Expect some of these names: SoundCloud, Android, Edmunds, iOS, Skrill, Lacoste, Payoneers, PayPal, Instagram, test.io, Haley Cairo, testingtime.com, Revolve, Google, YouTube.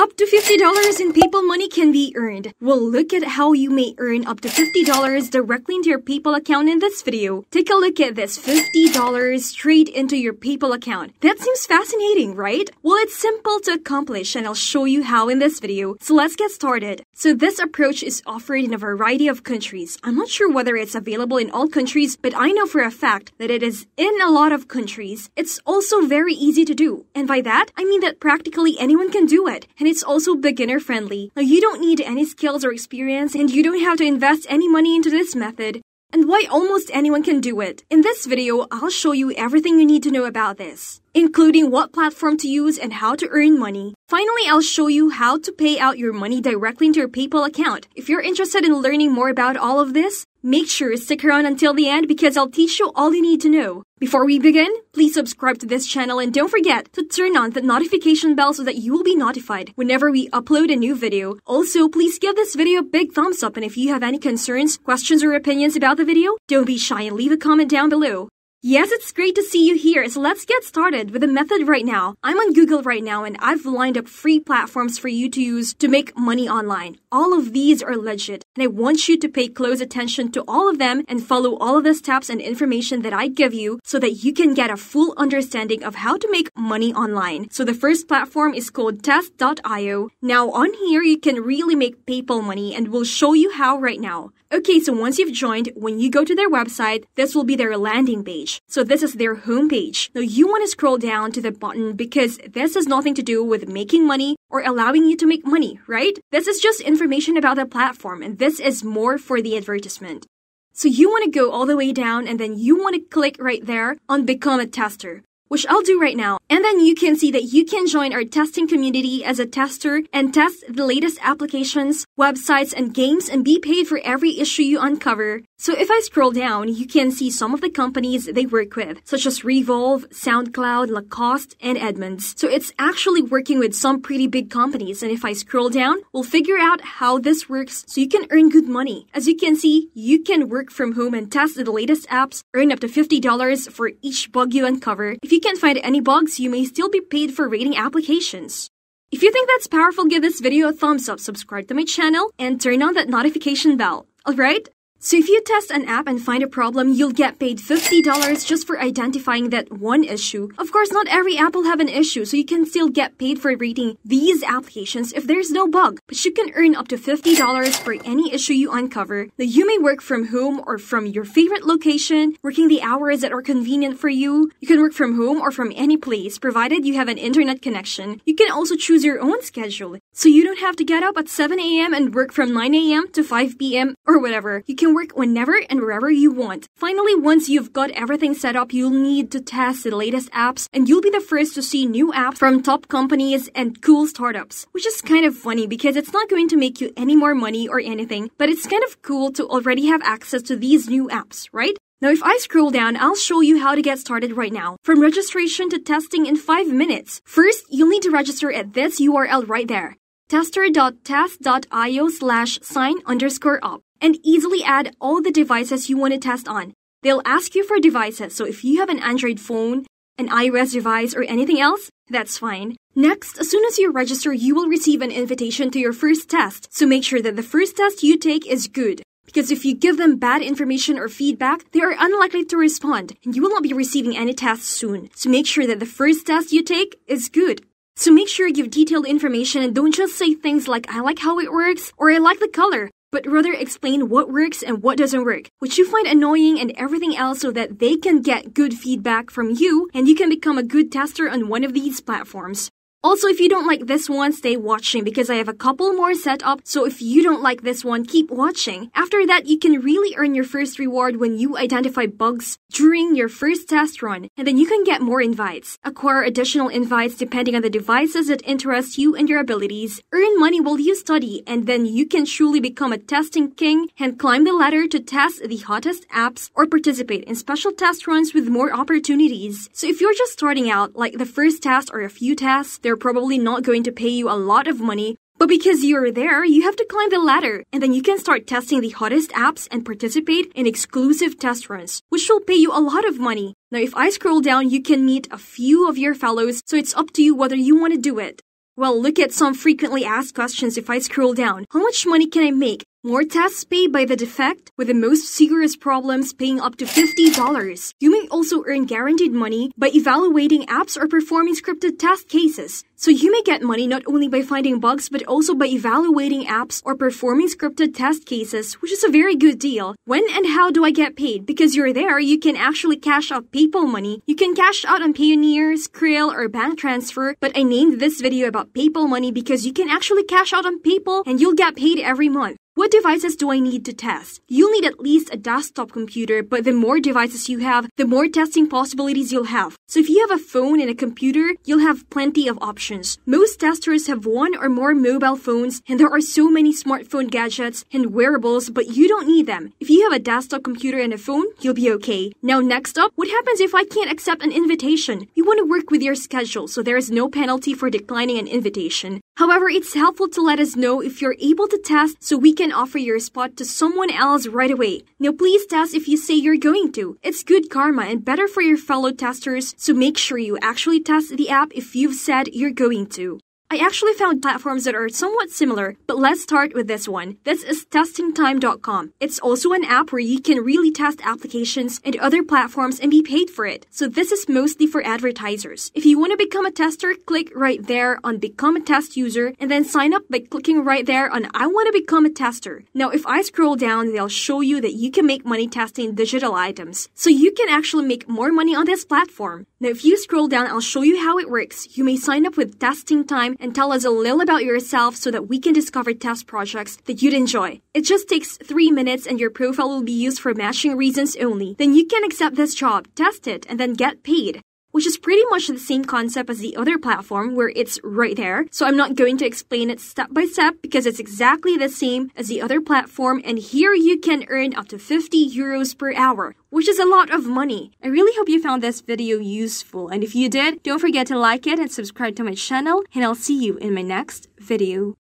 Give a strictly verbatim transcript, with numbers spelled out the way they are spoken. Up to fifty dollars in PayPal money can be earned. We'll look at how you may earn up to fifty dollars directly into your PayPal account in this video. Take a look at this, fifty dollars straight into your PayPal account. That seems fascinating, right? Well, it's simple to accomplish and I'll show you how in this video. So let's get started. So this approach is offered in a variety of countries. I'm not sure whether it's available in all countries, but I know for a fact that it is in a lot of countries. It's also very easy to do. And by that, I mean that practically anyone can do it. And it's also beginner friendly. Now, you don't need any skills or experience and you don't have to invest any money into this method. And why almost anyone can do it. In this video, I'll show you everything you need to know about this, including what platform to use and how to earn money. Finally, I'll show you how to pay out your money directly into your PayPal account. If you're interested in learning more about all of this, make sure to stick around until the end because I'll teach you all you need to know. Before we begin, please subscribe to this channel and don't forget to turn on the notification bell so that you will be notified whenever we upload a new video. Also, please give this video a big thumbs up, and if you have any concerns, questions, or opinions about the video, don't be shy and leave a comment down below. Yes, it's great to see you here, so let's get started with the method right now. I'm on Google right now and I've lined up free platforms for you to use to make money online. All of these are legit and I want you to pay close attention to all of them and follow all of the steps and information that I give you so that you can get a full understanding of how to make money online. So the first platform is called test dot i o. Now on here you can really make PayPal money and we'll show you how right now. Okay, so once you've joined, when you go to their website, this will be their landing page. So this is their homepage. Now you want to scroll down to the bottom because this has nothing to do with making money or allowing you to make money, right? This is just information about the platform and this is more for the advertisement. So you want to go all the way down and then you want to click right there on Become a Tester, which I'll do right now. And then you can see that you can join our testing community as a tester and test the latest applications, websites, and games and be paid for every issue you uncover. So if I scroll down, you can see some of the companies they work with, such as Revolve, SoundCloud, Lacoste, and Edmunds. So it's actually working with some pretty big companies. And if I scroll down, we'll figure out how this works so you can earn good money. As you can see, you can work from home and test the latest apps, earn up to fifty dollars for each bug you uncover. If you can't find any bugs, you may still be paid for rating applications. If you think that's powerful, give this video a thumbs up, subscribe to my channel, and turn on that notification bell. Alright? So if you test an app and find a problem, you'll get paid fifty dollars just for identifying that one issue. Of course, not every app will have an issue, so you can still get paid for rating these applications if there's no bug. But you can earn up to fifty dollars for any issue you uncover. Now, you may work from home or from your favorite location, working the hours that are convenient for you. You can work from home or from any place, provided you have an internet connection. You can also choose your own schedule, so you don't have to get up at seven a m and work from nine a m to five p m or whatever. You can work whenever and wherever you want. Finally, once you've got everything set up, you'll need to test the latest apps and you'll be the first to see new apps from top companies and cool startups, which is kind of funny because it's not going to make you any more money or anything, but it's kind of cool to already have access to these new apps, right? Now, if I scroll down, I'll show you how to get started right now. From registration to testing in five minutes. First, you'll need to register at this U R L right there, tester.test.io slash sign underscore up. And easily add all the devices you want to test on. They'll ask you for devices, so if you have an Android phone, an iOS device, or anything else, that's fine. Next, as soon as you register, you will receive an invitation to your first test, so make sure that the first test you take is good. Because if you give them bad information or feedback, they are unlikely to respond, and you will not be receiving any tests soon. So make sure that the first test you take is good. So make sure you give detailed information and don't just say things like, I like how it works, or I like the color. But rather explain what works and what doesn't work, which you find annoying and everything else so that they can get good feedback from you and you can become a good tester on one of these platforms. Also, if you don't like this one, stay watching because I have a couple more set up, so if you don't like this one, keep watching. After that, you can really earn your first reward when you identify bugs during your first test run, and then you can get more invites. Acquire additional invites depending on the devices that interest you and your abilities. Earn money while you study, and then you can truly become a testing king and climb the ladder to test the hottest apps or participate in special test runs with more opportunities. So if you're just starting out, like the first test or a few tests, they're probably not going to pay you a lot of money, but because you're there, you have to climb the ladder, and then you can start testing the hottest apps and participate in exclusive test runs, which will pay you a lot of money. Now, if I scroll down, you can meet a few of your fellows, so it's up to you whether you want to do it. Well, look at some frequently asked questions if I scroll down. How much money can I make? More tests paid by the defect, with the most serious problems paying up to fifty dollars. You may also earn guaranteed money by evaluating apps or performing scripted test cases. So you may get money not only by finding bugs, but also by evaluating apps or performing scripted test cases, which is a very good deal. When and how do I get paid? Because you're there, you can actually cash out PayPal money. You can cash out on Payoneers, Skrill, or bank transfer, but I named this video about PayPal money because you can actually cash out on PayPal and you'll get paid every month. What devices do I need to test? You'll need at least a desktop computer, but the more devices you have, the more testing possibilities you'll have. So if you have a phone and a computer, you'll have plenty of options. Most testers have one or more mobile phones, and there are so many smartphone gadgets and wearables, but you don't need them. If you have a desktop computer and a phone, you'll be okay. Now next up, what happens if I can't accept an invitation? You want to work with your schedule, so there is no penalty for declining an invitation. However, it's helpful to let us know if you're able to test so we can offer your spot to someone else right away. Now please test if you say you're going to. It's good karma and better for your fellow testers, so make sure you actually test the app if you've said you're going to. I actually found platforms that are somewhat similar, but let's start with this one. This is testing time dot com. It's also an app where you can really test applications and other platforms and be paid for it. So this is mostly for advertisers. If you want to become a tester, click right there on Become a Test User and then sign up by clicking right there on I want to become a tester. Now, if I scroll down, they'll show you that you can make money testing digital items. So you can actually make more money on this platform. Now, if you scroll down, I'll show you how it works. You may sign up with Testing Time and tell us a little about yourself so that we can discover test projects that you'd enjoy. It just takes three minutes and your profile will be used for matching reasons only. Then you can accept this job, test it, and then get paid, which is pretty much the same concept as the other platform where it's right there. So I'm not going to explain it step by step because it's exactly the same as the other platform, and here you can earn up to fifty euros per hour, which is a lot of money. I really hope you found this video useful, and if you did, don't forget to like it and subscribe to my channel, and I'll see you in my next video.